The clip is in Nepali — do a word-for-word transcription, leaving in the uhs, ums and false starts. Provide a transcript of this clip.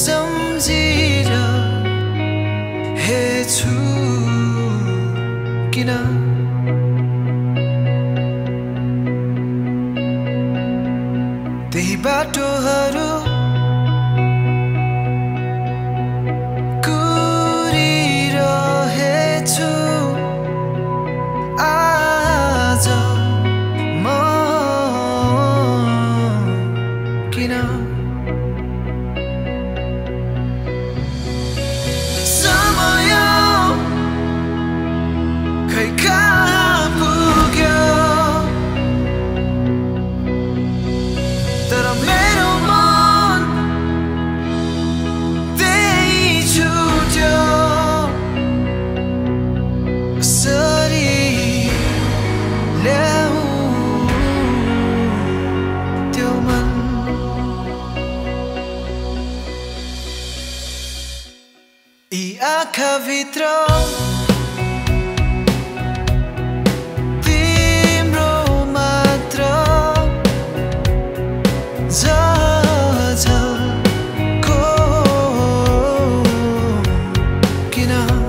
समझिरा है छु किना त्यही बाटोहरू कुरिरहेछु आज म किना Acá vitro Zazal Ko Kina